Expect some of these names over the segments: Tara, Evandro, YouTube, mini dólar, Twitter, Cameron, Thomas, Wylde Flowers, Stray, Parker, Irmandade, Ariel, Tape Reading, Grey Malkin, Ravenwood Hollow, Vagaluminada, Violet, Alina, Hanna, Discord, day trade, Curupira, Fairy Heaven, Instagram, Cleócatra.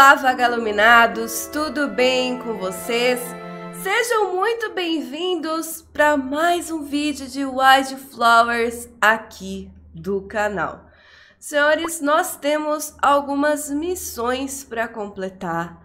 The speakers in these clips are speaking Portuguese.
Olá, vagaluminados, tudo bem com vocês? Sejam muito bem-vindos para mais um vídeo de Wylde Flowers aqui do canal. Senhores, nós temos algumas missões para completar.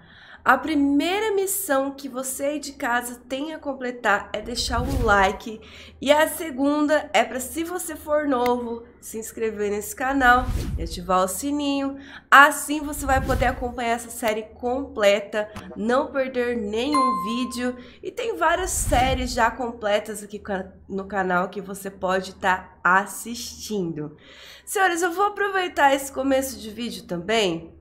A primeira missão que você aí de casa tem a completar é deixar o like. E a segunda é para, se você for novo, se inscrever nesse canal e ativar o sininho. Assim você vai poder acompanhar essa série completa, não perder nenhum vídeo. E tem várias séries já completas aqui no canal que você pode estar assistindo. Senhores, eu vou aproveitar esse começo de vídeo também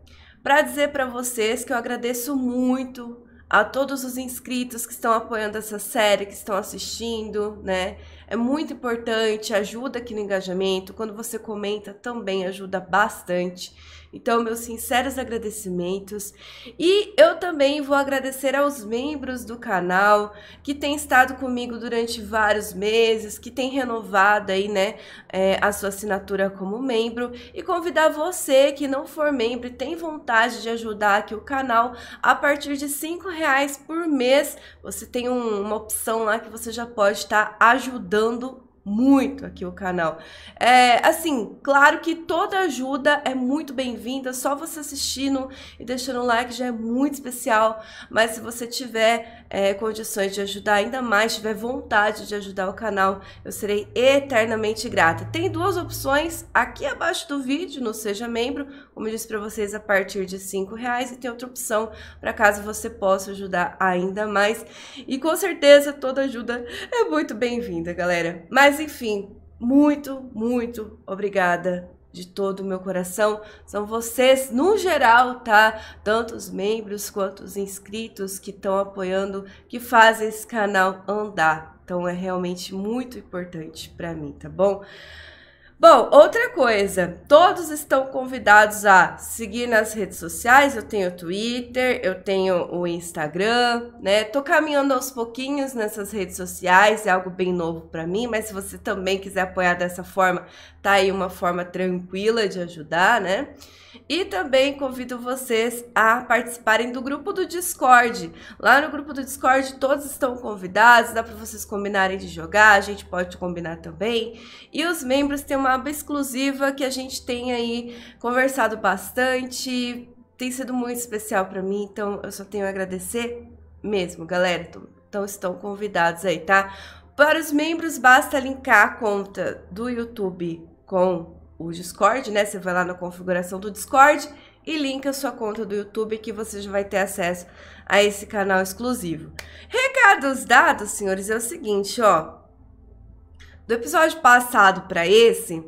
para dizer para vocês que eu agradeço muito a todos os inscritos que estão apoiando essa série, que estão assistindo, né? É muito importante, ajuda aqui no engajamento. Quando você comenta também ajuda bastante. Então, meus sinceros agradecimentos. E eu também vou agradecer aos membros do canal que têm estado comigo durante vários meses, que têm renovado aí, né, a sua assinatura como membro. E convidar você que não for membro e tem vontade de ajudar aqui o canal, a partir de R$5 por mês, você tem uma opção lá que você já pode estar ajudando muito aqui o canal. Assim, claro que toda ajuda é muito bem-vinda, só você assistindo e deixando um like já é muito especial, mas se você tiver condições de ajudar ainda mais, tiver vontade de ajudar o canal, eu serei eternamente grata. Tem duas opções aqui abaixo do vídeo, no Seja Membro, como eu disse para vocês, a partir de R$5, e tem outra opção para caso você possa ajudar ainda mais, e com certeza toda ajuda é muito bem-vinda, galera. Mas enfim, muito, muito obrigada de todo o meu coração. São vocês, no geral, tá? Tanto os membros quanto os inscritos que estão apoiando, que fazem esse canal andar. Então é realmente muito importante para mim, tá bom? Bom, outra coisa, todos estão convidados a seguir nas redes sociais. Eu tenho o Twitter, eu tenho o Instagram, né? Tô caminhando aos pouquinhos nessas redes sociais, é algo bem novo para mim, mas se você também quiser apoiar dessa forma, tá aí uma forma tranquila de ajudar, né? E também convido vocês a participarem do grupo do Discord. Lá no grupo do Discord todos estão convidados, dá para vocês combinarem de jogar, a gente pode combinar também. E os membros têm uma aba exclusiva que a gente tem aí conversado bastante, tem sido muito especial para mim, então eu só tenho a agradecer mesmo, galera. Então estão convidados aí, tá? Para os membros basta linkar a conta do YouTube com o Discord, né? Você vai lá na configuração do Discord e linka a sua conta do YouTube, que você já vai ter acesso a esse canal exclusivo. Recados dados, senhores, é o seguinte, ó. Do episódio passado para esse,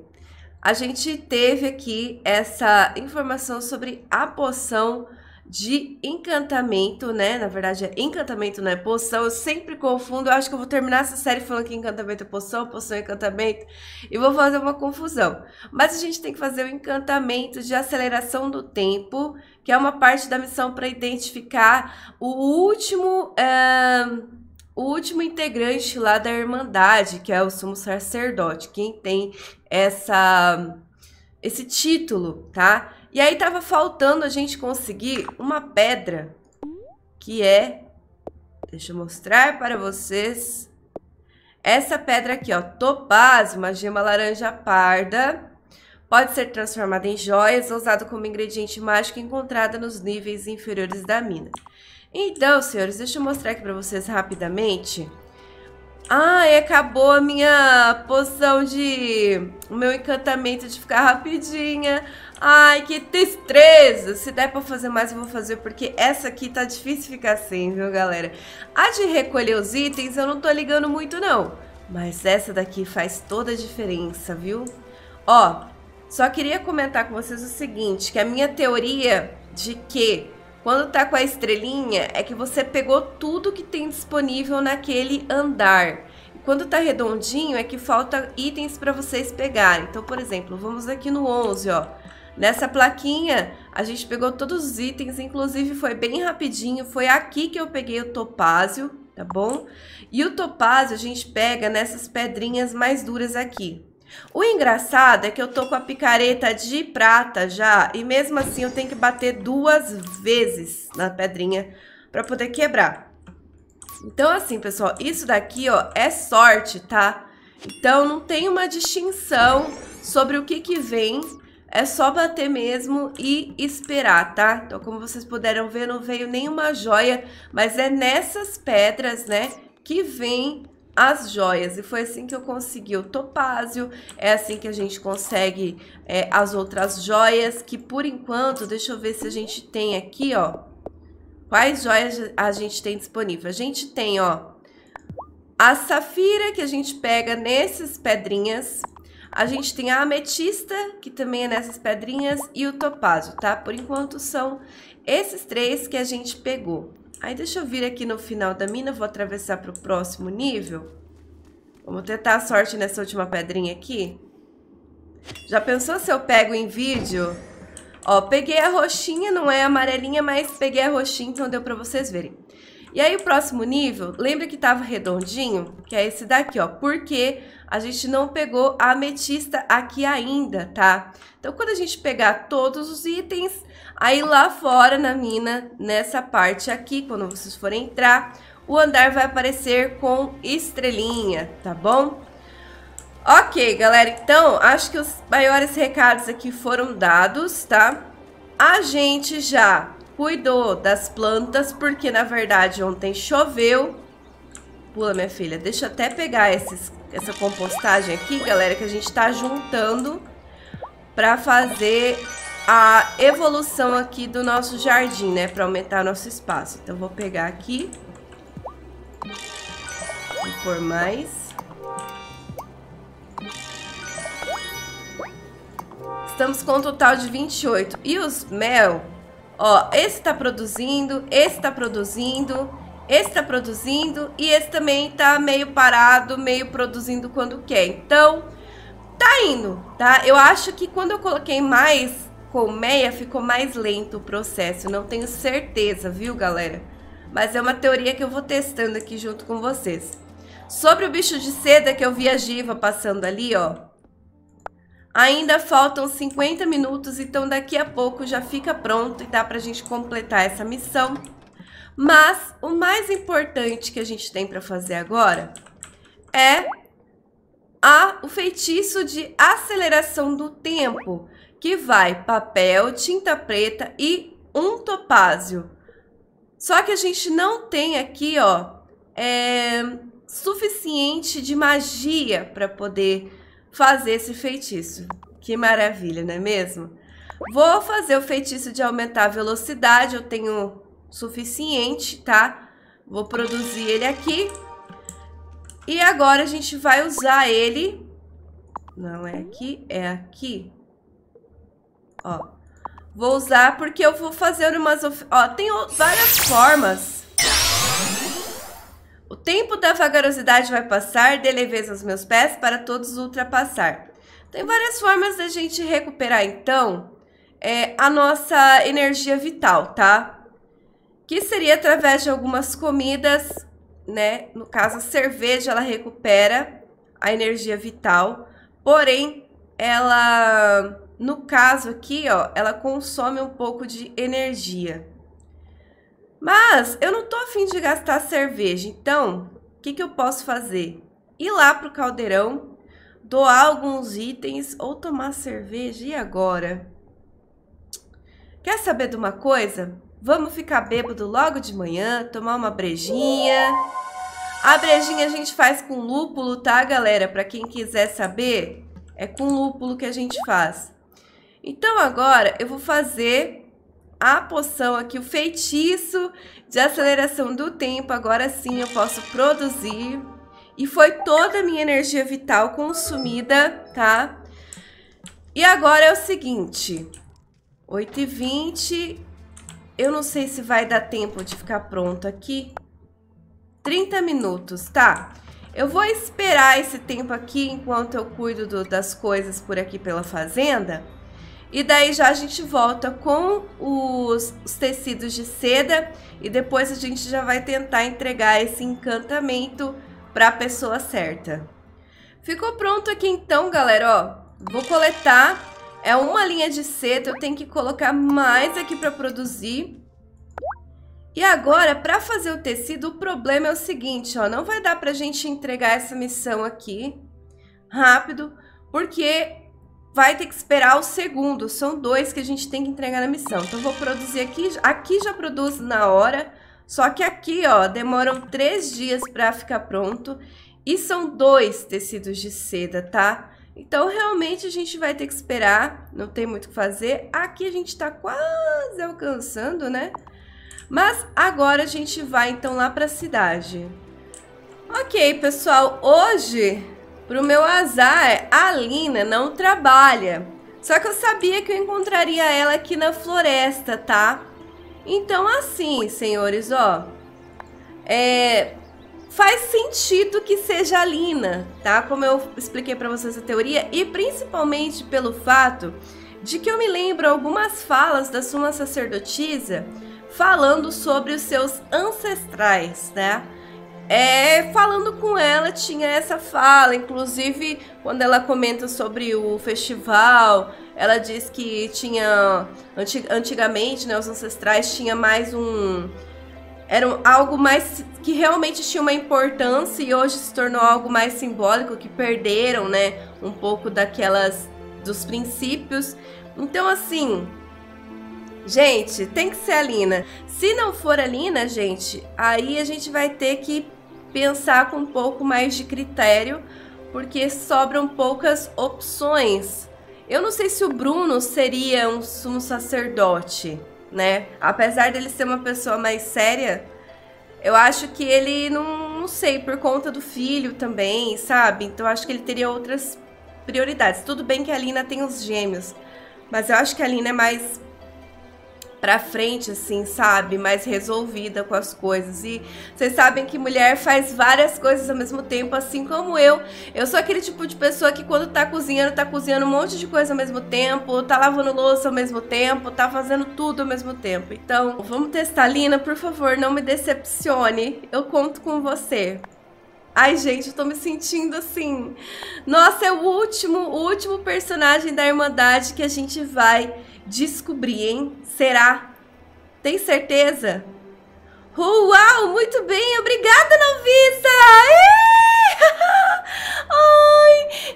a gente teve aqui essa informação sobre a poção de encantamento, né? Na verdade é encantamento, não é poção, eu sempre confundo. Eu acho que eu vou terminar essa série falando que encantamento é poção, poção é encantamento, e vou fazer uma confusão. Mas a gente tem que fazer o encantamento de aceleração do tempo, que é uma parte da missão para identificar o último integrante lá da Irmandade, que é o sumo sacerdote, quem tem esse título, tá? E aí tava faltando a gente conseguir uma pedra, que é, deixa eu mostrar para vocês, essa pedra aqui, ó, topázio, uma gema laranja parda, pode ser transformada em joias, usada como ingrediente mágico, encontrada nos níveis inferiores da mina. Então, senhores, deixa eu mostrar aqui para vocês rapidamente. Ai, acabou a minha poção de... o meu encantamento de ficar rapidinha. Ai, que tristeza. Se der pra fazer mais, eu vou fazer, porque essa aqui tá difícil ficar sem, viu, galera? A de recolher os itens eu não tô ligando muito, não. Mas essa daqui faz toda a diferença, viu? Ó, só queria comentar com vocês o seguinte, que a minha teoria de que quando tá com a estrelinha, é que você pegou tudo que tem disponível naquele andar. E quando tá redondinho, é que falta itens para vocês pegarem. Então, por exemplo, vamos aqui no 11, ó. Nessa plaquinha, a gente pegou todos os itens, inclusive foi bem rapidinho. Foi aqui que eu peguei o topázio, tá bom? E o topázio a gente pega nessas pedrinhas mais duras aqui. O engraçado é que eu tô com a picareta de prata já, e mesmo assim eu tenho que bater 2 vezes na pedrinha pra poder quebrar. Então assim, pessoal, isso daqui, ó, é sorte, tá? Então não tem uma distinção sobre o que vem, é só bater mesmo e esperar, tá? Então como vocês puderam ver, não veio nenhuma joia, mas é nessas pedras, né, que vem as joias. E foi assim que eu consegui o topázio, é assim que a gente consegue as outras joias, que por enquanto, deixa eu ver se a gente tem aqui, ó, quais joias a gente tem disponível. A gente tem, ó, a safira, que a gente pega nessas pedrinhas. A gente tem a ametista, que também é nessas pedrinhas, e o topázio, tá? Por enquanto são esses 3 que a gente pegou. Aí deixa eu vir aqui no final da mina, vou atravessar para o próximo nível. Vamos tentar a sorte nessa última pedrinha aqui. Já pensou se eu pego em vídeo? Ó, peguei a roxinha, não é amarelinha, mas peguei a roxinha, então deu para vocês verem. E aí o próximo nível, lembra que tava redondinho? Que é esse daqui, ó, porque a gente não pegou a ametista aqui ainda, tá? Então quando a gente pegar todos os itens, aí lá fora na mina, nessa parte aqui, quando vocês forem entrar, o andar vai aparecer com estrelinha, tá bom? Ok, galera, então acho que os maiores recados aqui foram dados, tá? A gente já cuidou das plantas, porque na verdade ontem choveu. Pula, minha filha. Deixa eu até pegar essa compostagem aqui, galera, que a gente tá juntando pra fazer a evolução aqui do nosso jardim, né? Pra aumentar nosso espaço. Então vou pegar aqui. Vou pôr mais. Estamos com um total de 28. E os mel... Ó, esse tá produzindo, esse tá produzindo, esse tá produzindo e esse também tá meio parado, meio produzindo quando quer. Então, tá indo, tá? Eu acho que quando eu coloquei mais colmeia, ficou mais lento o processo. Não tenho certeza, viu, galera? Mas é uma teoria que eu vou testando aqui junto com vocês. Sobre o bicho de seda que eu vi a Giva passando ali, ó. Ainda faltam 50 minutos, então daqui a pouco já fica pronto e dá pra gente completar essa missão. Mas o mais importante que a gente tem pra fazer agora é o feitiço de aceleração do tempo, que vai papel, tinta preta e um topázio. Só que a gente não tem aqui, ó, suficiente de magia pra poder fazer esse feitiço. Que maravilha, não é mesmo? Vou fazer o feitiço de aumentar a velocidade, eu tenho suficiente, tá? Vou produzir ele aqui. E agora a gente vai usar ele. Não é aqui, é aqui. Ó. Vou usar porque eu vou fazer umas... Ó, tem várias formas. O tempo da vagarosidade vai passar, dê leveza aos meus pés para todos ultrapassar. Tem várias formas da gente recuperar, então, a nossa energia vital, tá? Que seria através de algumas comidas, né? No caso, a cerveja, ela recupera a energia vital. Porém, ela, no caso aqui, ó, ela consome um pouco de energia. Mas eu não tô a fim de gastar cerveja, então o que eu posso fazer? Ir lá pro caldeirão, doar alguns itens ou tomar cerveja. E agora? Quer saber de uma coisa? Vamos ficar bêbado logo de manhã, tomar uma brejinha. A brejinha a gente faz com lúpulo, tá, galera? Pra quem quiser saber, é com lúpulo que a gente faz. Então agora eu vou fazer a poção aqui, o feitiço de aceleração do tempo. Agora sim eu posso produzir. E foi toda a minha energia vital consumida, tá? E agora é o seguinte, 8h20, eu não sei se vai dar tempo de ficar pronto aqui. 30 minutos, tá? Eu vou esperar esse tempo aqui enquanto eu cuido das coisas por aqui pela fazenda. E daí já a gente volta com os tecidos de seda e depois a gente já vai tentar entregar esse encantamento para a pessoa certa. Ficou pronto aqui então, galera, ó. Vou coletar. É uma linha de seta, eu tenho que colocar mais aqui pra produzir. E agora, pra fazer o tecido, o problema é o seguinte, ó. Não vai dar pra gente entregar essa missão aqui rápido, porque vai ter que esperar o segundo. São dois que a gente tem que entregar na missão. Então, eu vou produzir aqui. Aqui já produzo na hora. Só que aqui, ó, demoram 3 dias pra ficar pronto. E são 2 tecidos de seda, tá? Então, realmente, a gente vai ter que esperar. Não tem muito o que fazer. Aqui a gente tá quase alcançando, né? Mas agora a gente vai, então, lá pra cidade. Ok, pessoal. Hoje... Pro meu azar, a Alina não trabalha. Só que eu sabia que eu encontraria ela aqui na floresta, tá? Então, assim, senhores, ó. Faz sentido que seja a Alina, tá? Como eu expliquei pra vocês a teoria. E principalmente pelo fato de que eu me lembro algumas falas da suma sacerdotisa falando sobre os seus ancestrais, né? Falando com ela tinha essa fala, inclusive quando ela comenta sobre o festival, ela diz que tinha, antigamente, né, os ancestrais tinha mais um, era algo mais que realmente tinha uma importância e hoje se tornou algo mais simbólico, que perderam, né, um pouco daquelas, dos princípios. Então, assim, gente, tem que ser a Alina. Se não for a Alina, gente, aí a gente vai ter que pensar com um pouco mais de critério, porque sobram poucas opções. Eu não sei se o Bruno seria um sumo sacerdote, né? Apesar dele ser uma pessoa mais séria, eu acho que ele, não sei, por conta do filho também, sabe? Então acho que ele teria outras prioridades. Tudo bem que a Alina tem os gêmeos, mas eu acho que a Alina é mais pra frente, assim, sabe? Mais resolvida com as coisas. E vocês sabem que mulher faz várias coisas ao mesmo tempo, assim como eu. Eu sou aquele tipo de pessoa que quando tá cozinhando um monte de coisa ao mesmo tempo, tá lavando louça ao mesmo tempo, tá fazendo tudo ao mesmo tempo. Então, vamos testar, Alina, por favor, não me decepcione. Eu conto com você. Ai, gente, eu tô me sentindo assim... Nossa, é o último personagem da Irmandade que a gente vai descobrir, hein? Será? Tem certeza? Uau, muito bem! Obrigada, noviça! Ai,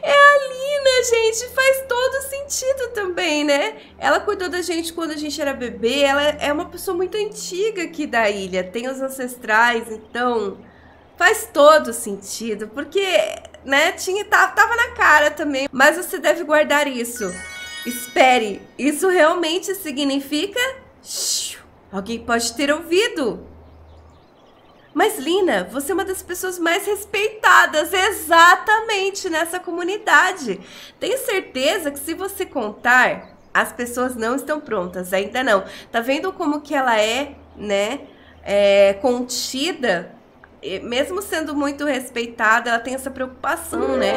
é a Alina, gente! Faz todo sentido também, né? Ela cuidou da gente quando a gente era bebê. Ela é uma pessoa muito antiga aqui da ilha. Tem os ancestrais, então... Faz todo sentido, porque, né, tava na cara também. Mas você deve guardar isso. Espere, isso realmente significa... Shhh, alguém pode ter ouvido. Mas, Lina, você é uma das pessoas mais respeitadas, exatamente, nessa comunidade. Tenho certeza que se você contar, as pessoas não estão prontas, ainda não. Tá vendo como que ela é, né, contida... Mesmo sendo muito respeitada, ela tem essa preocupação, né?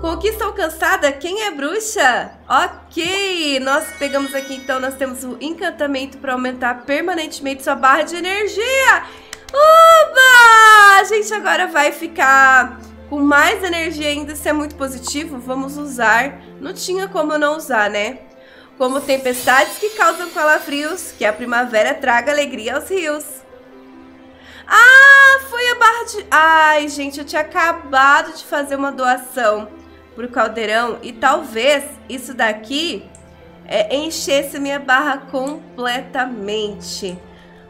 Conquista alcançada, quem é bruxa? Ok, nós pegamos aqui, então, nós temos o encantamento para aumentar permanentemente sua barra de energia. Uba! A gente agora vai ficar com mais energia ainda, isso é muito positivo, vamos usar. Não tinha como não usar, né? Como tempestades que causam calafrios, que a primavera traga alegria aos rios. Ah, foi a barra de... Ai, gente, eu tinha acabado de fazer uma doação pro caldeirão e talvez isso daqui enchesse minha barra completamente.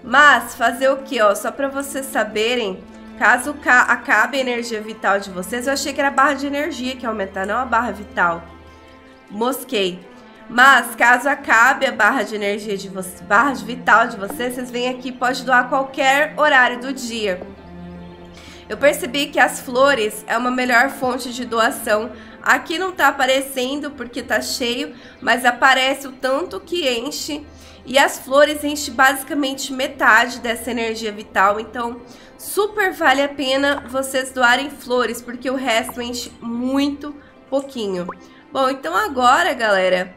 Mas fazer o que, ó? Só pra vocês saberem, caso acabe a energia vital de vocês, eu achei que era a barra de energia que ia aumentar, não a barra vital. Mosquei. Mas caso acabe a barra de energia de vocês, barra vital de vocês, vocês vêm aqui, pode doar qualquer horário do dia. Eu percebi que as flores é uma melhor fonte de doação. Aqui não tá aparecendo porque tá cheio, mas aparece o tanto que enche. E as flores enchem basicamente metade dessa energia vital. Então, super vale a pena vocês doarem flores, porque o resto enche muito pouquinho. Bom, então agora, galera...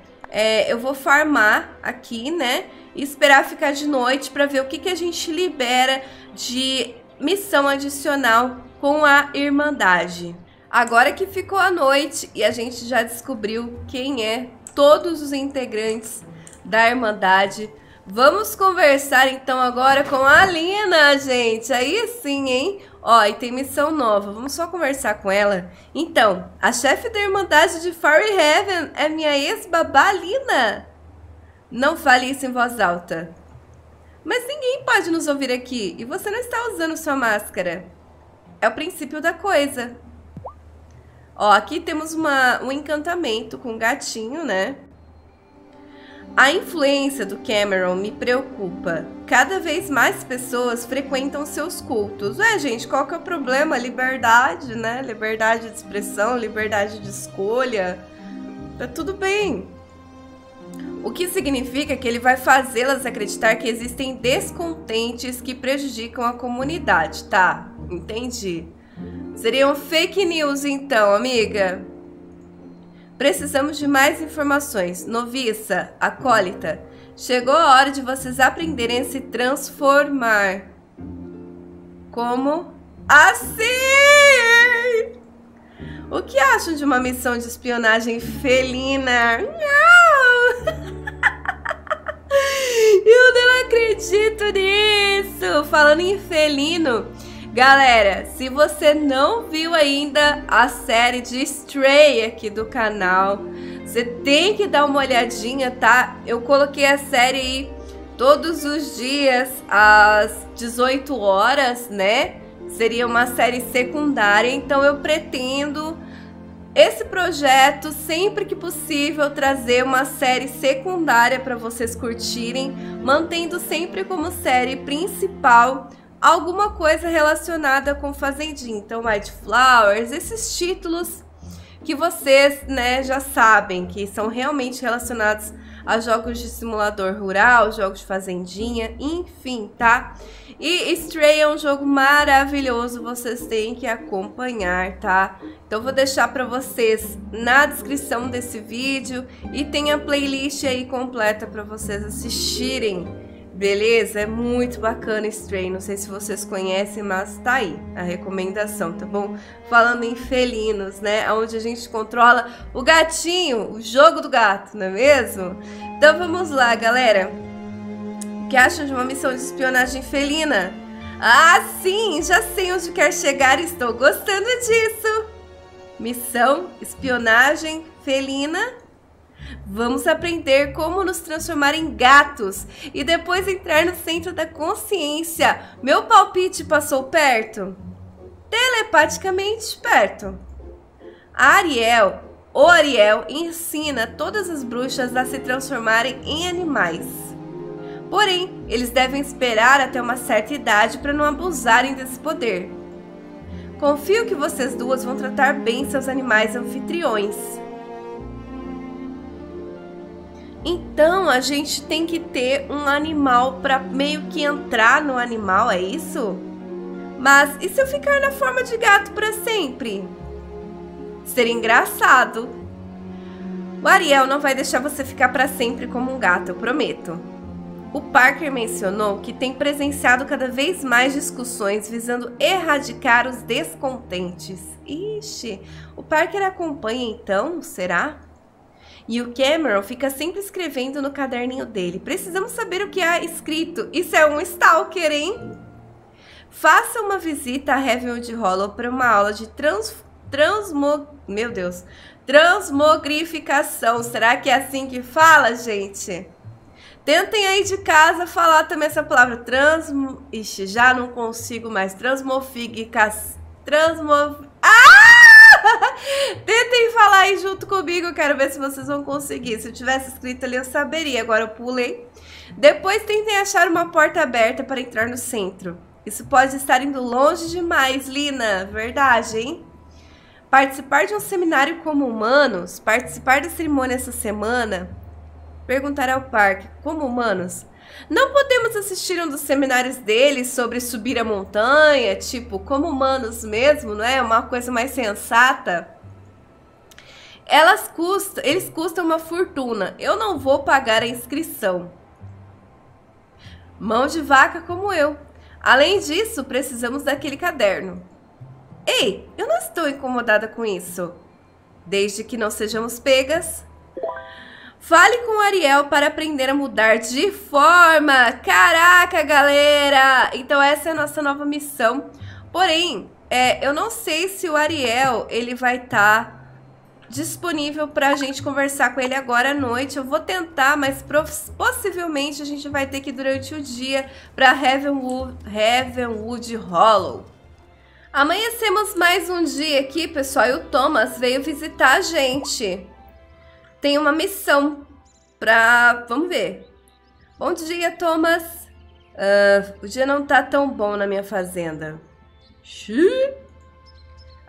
eu vou farmar aqui, né, e esperar ficar de noite para ver o que, que a gente libera de missão adicional com a Irmandade. Agora que ficou a noite e a gente já descobriu quem é todos os integrantes da Irmandade, vamos conversar então agora com a Alina, gente. Aí sim, hein? Ó, e tem missão nova, vamos só conversar com ela. Então, a chefe da Irmandade de Fairy Heaven é minha ex-babá Alina. Não fale isso em voz alta. Mas ninguém pode nos ouvir aqui e você não está usando sua máscara. É o princípio da coisa. Ó, aqui temos um encantamento com um gatinho, né? A influência do Cameron me preocupa. Cada vez mais pessoas frequentam seus cultos. Ué, gente, qual que é o problema? Liberdade, né? Liberdade de expressão, liberdade de escolha. Tá tudo bem. O que significa que ele vai fazê-las acreditar que existem descontentes que prejudicam a comunidade, tá? Entendi. Seriam fake news então, amiga. Precisamos de mais informações. Noviça, acólita, chegou a hora de vocês aprenderem a se transformar. Como? Assim! O que acham de uma missão de espionagem felina? Não! Eu não acredito nisso! Falando em felino, galera, se você não viu ainda a série de Stray aqui do canal, você tem que dar uma olhadinha, tá? Eu coloquei a série aí todos os dias às 18 horas, né? Seria uma série secundária, então eu pretendo esse projeto sempre que possível trazer uma série secundária para vocês curtirem, mantendo sempre como série principal alguma coisa relacionada com fazendinha, então Wylde Flowers, esses títulos que vocês, né, já sabem, que são realmente relacionados a jogos de simulador rural, jogos de fazendinha, enfim, tá? E Stray é um jogo maravilhoso, vocês têm que acompanhar, tá? Então vou deixar para vocês na descrição desse vídeo e tem a playlist aí completa para vocês assistirem. Beleza? É muito bacana Stray, não sei se vocês conhecem, mas tá aí a recomendação, tá bom? Falando em felinos, né? Onde a gente controla o gatinho, o jogo do gato, não é mesmo? Então vamos lá, galera. O que acham de uma missão de espionagem felina? Ah, sim! Já sei onde quer chegar e estou gostando disso! Missão espionagem felina? Vamos aprender como nos transformar em gatos e depois entrar no centro da consciência. Meu palpite passou perto? Telepaticamente perto. O Ariel ensina todas as bruxas a se transformarem em animais. Porém, eles devem esperar até uma certa idade para não abusarem desse poder. Confio que vocês duas vão tratar bem seus animais anfitriões. Então, a gente tem que ter um animal para meio que entrar no animal, é isso? Mas e se eu ficar na forma de gato para sempre? Seria engraçado. O Ariel não vai deixar você ficar para sempre como um gato, eu prometo. O Parker mencionou que tem presenciado cada vez mais discussões visando erradicar os descontentes. Ixi, o Parker acompanha então, será? E o Cameron fica sempre escrevendo no caderninho dele. Precisamos saber o que há escrito. Isso é um stalker, hein? Faça uma visita a Ravenwood Hollow para uma aula de transmogrificação. Será que é assim que fala, gente? Tentem aí de casa falar também essa palavra. Ixi, já não consigo mais. Tentem falar aí junto comigo, quero ver se vocês vão conseguir. Se eu tivesse escrito ali eu saberia, agora eu pulei. Depois tentem achar uma porta aberta para entrar no centro. Isso pode estar indo longe demais, Lina, verdade, hein? Participar de um seminário como humanos, participar da cerimônia essa semana. Perguntar ao Parque, como humanos? Não podemos assistir um dos seminários dele sobre subir a montanha, tipo, como humanos mesmo, não é? Uma coisa mais sensata. Eles custam uma fortuna. Eu não vou pagar a inscrição. Mão de vaca como eu. Além disso, precisamos daquele caderno. Ei, eu não estou incomodada com isso. Desde que não sejamos pegas. Fale com Ariel para aprender a mudar de forma. Caraca, galera! Então essa é a nossa nova missão. Porém, eu não sei se o Ariel ele vai estar disponível para a gente conversar com ele agora à noite. Eu vou tentar, mas possivelmente a gente vai ter que ir durante o dia para Ravenwood Hollow. Amanhecemos mais um dia aqui, pessoal, e o Thomas veio visitar a gente. Tem uma missão para... vamos ver. Bom dia, Thomas. O dia não tá tão bom na minha fazenda. Xiii.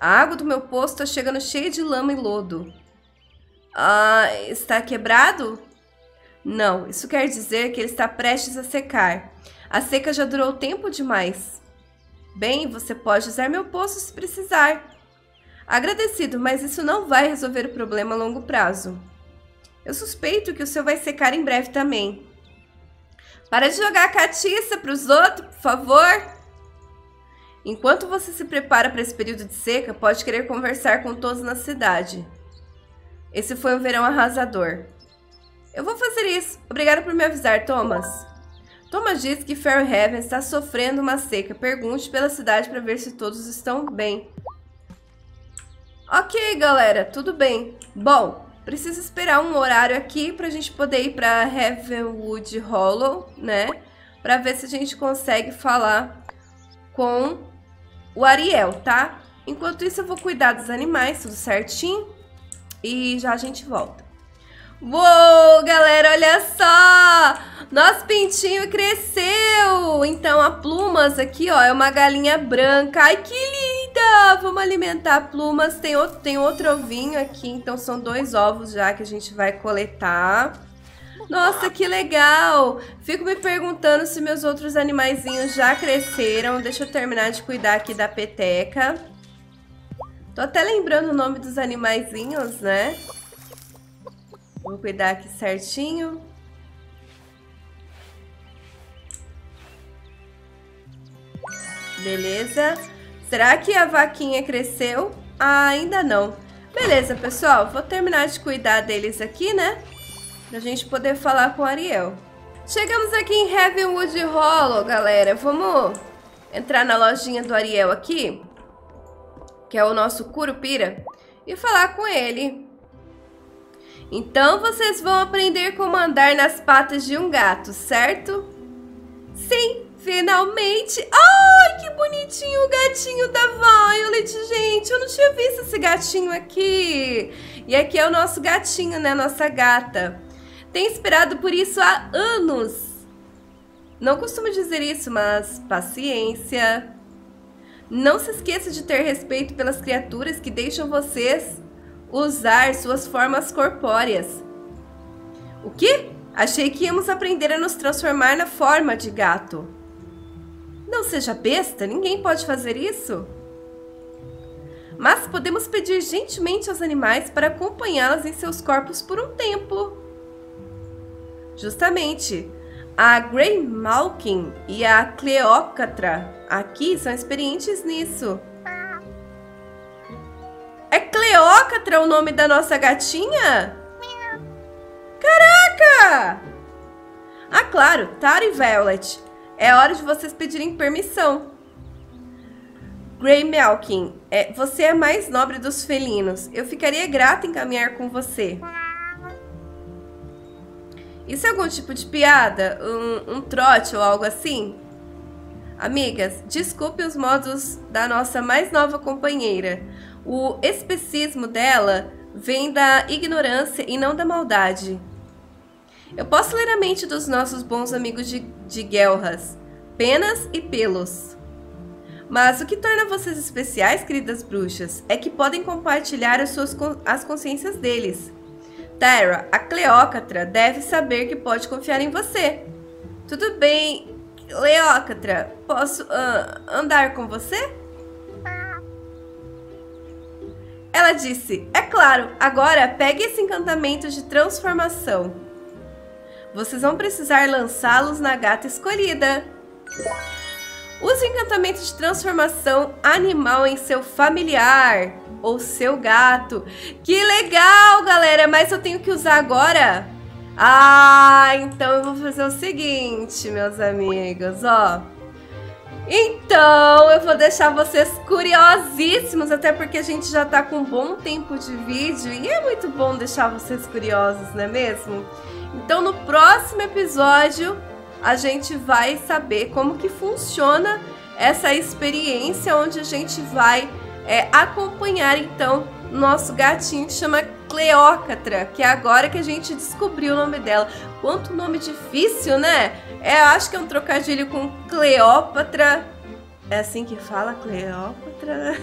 A água do meu poço está chegando cheia de lama e lodo. Ah, está quebrado? Não, isso quer dizer que ele está prestes a secar. A seca já durou tempo demais. Bem, você pode usar meu poço se precisar. Agradecido, mas isso não vai resolver o problema a longo prazo. Eu suspeito que o seu vai secar em breve também. Para de jogar a catiça para os outros, por favor. Enquanto você se prepara para esse período de seca, pode querer conversar com todos na cidade. Esse foi um verão arrasador. Eu vou fazer isso. Obrigada por me avisar, Thomas. Thomas diz que Fairy Heaven está sofrendo uma seca. Pergunte pela cidade para ver se todos estão bem. Ok, galera. Tudo bem. Bom, preciso esperar um horário aqui para a gente poder ir para Ravenwood Hollow, né? Para ver se a gente consegue falar com o Ariel, tá? Enquanto isso eu vou cuidar dos animais, tudo certinho, e já a gente volta. Uou, galera, olha só! Nosso pintinho cresceu! Então a Plumas aqui, ó, é uma galinha branca. Ai, que linda! Vamos alimentar a Plumas. Tem outro ovinho aqui, então são 2 ovos já que a gente vai coletar. Nossa, que legal! Fico me perguntando se meus outros animaizinhos já cresceram. Deixa eu terminar de cuidar aqui da peteca. Tô até lembrando o nome dos animaizinhos, né? Vou cuidar aqui certinho. Beleza. Será que a vaquinha cresceu? Ah, ainda não. Beleza, pessoal. Vou terminar de cuidar deles aqui, né? Pra gente poder falar com o Ariel. Chegamos aqui em Ravenwood Hollow, galera. Vamos entrar na lojinha do Ariel aqui, que é o nosso Curupira, e falar com ele. Então vocês vão aprender como andar nas patas de um gato, certo? Sim, finalmente! Ai, que bonitinho o gatinho da Violet, gente! Eu não tinha visto esse gatinho aqui. E aqui é o nosso gatinho, né? Nossa gata. Tenho esperado por isso há anos. Não costumo dizer isso, mas paciência. Não se esqueça de ter respeito pelas criaturas que deixam vocês usar suas formas corpóreas. O quê? Achei que íamos aprender a nos transformar na forma de gato. Não seja besta, ninguém pode fazer isso. Mas podemos pedir gentilmente aos animais para acompanhá-las em seus corpos por um tempo. Justamente, a Grey Malkin e a Cleócatra aqui são experientes nisso. É Cleócatra o nome da nossa gatinha? Caraca! Ah, claro, Tara e Violet. É hora de vocês pedirem permissão. Grey Malkin, você é a mais nobre dos felinos. Eu ficaria grata em caminhar com você. Isso é algum tipo de piada? Um trote ou algo assim? Amigas, desculpe os modos da nossa mais nova companheira. O especismo dela vem da ignorância e não da maldade. Eu posso ler a mente dos nossos bons amigos de guelras, penas e pelos. Mas o que torna vocês especiais, queridas bruxas, é que podem compartilhar as consciências deles. Tara, a Cleócatra deve saber que pode confiar em você. Tudo bem, Cleócatra, posso andar com você? Ela disse, é claro, agora pegue esse encantamento de transformação. Vocês vão precisar lançá-los na gata escolhida. Use o encantamento de transformação animal em seu familiar ou seu gato. Que legal, galera! Mas eu tenho que usar agora? Ah, então eu vou fazer o seguinte, meus amigos, ó. Então, eu vou deixar vocês curiosíssimos, até porque a gente já tá com um bom tempo de vídeo e é muito bom deixar vocês curiosos, não é mesmo? Então, no próximo episódio, a gente vai saber como que funciona essa experiência, onde a gente vai acompanhar, então, nosso gatinho que chama Cleócatra, que é agora que a gente descobriu o nome dela. Quanto nome difícil, né? É, acho que é um trocadilho com Cleópatra. É assim que fala, Cleópatra?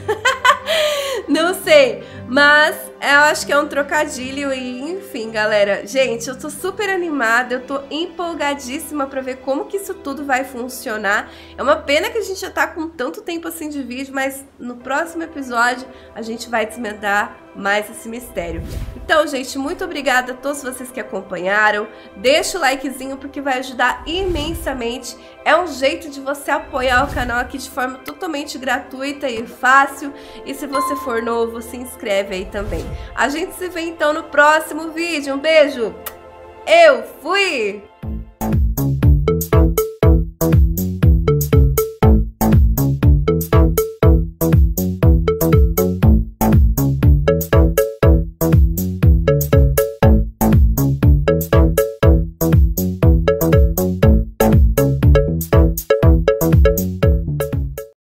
Não sei, mas eu acho que é um trocadilho e enfim, galera. Gente, eu tô super animada, eu tô empolgadíssima pra ver como que isso tudo vai funcionar. É uma pena que a gente já tá com tanto tempo assim de vídeo, mas no próximo episódio a gente vai desmendar mais esse mistério. Então, gente, muito obrigada a todos vocês que acompanharam. Deixa o likezinho porque vai ajudar imensamente. É um jeito de você apoiar o canal aqui de forma totalmente gratuita e fácil. E se você for novo, se inscreve aí também. A gente se vê então no próximo vídeo. Um beijo. Eu fui!